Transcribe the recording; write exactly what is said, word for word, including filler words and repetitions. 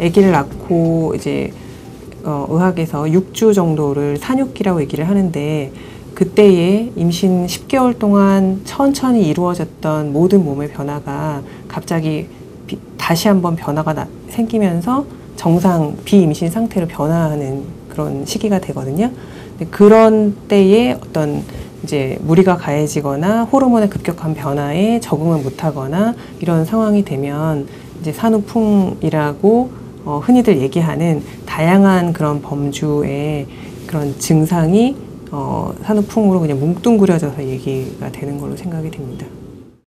아기를 낳고 이제 어, 의학에서 육 주 정도를 산육기라고 얘기를 하는데, 그때의 임신 십 개월 동안 천천히 이루어졌던 모든 몸의 변화가 갑자기 비, 다시 한번 변화가 나, 생기면서 정상 비임신 상태로 변화하는 그런 시기가 되거든요. 근데 그런 때에 어떤 이제 무리가 가해지거나 호르몬의 급격한 변화에 적응을 못하거나 이런 상황이 되면 이제 산후풍이라고 어, 흔히들 얘기하는 다양한 그런 범주의 그런 증상이 어, 산후풍으로 그냥 뭉뚱그려져서 얘기가 되는 걸로 생각이 됩니다.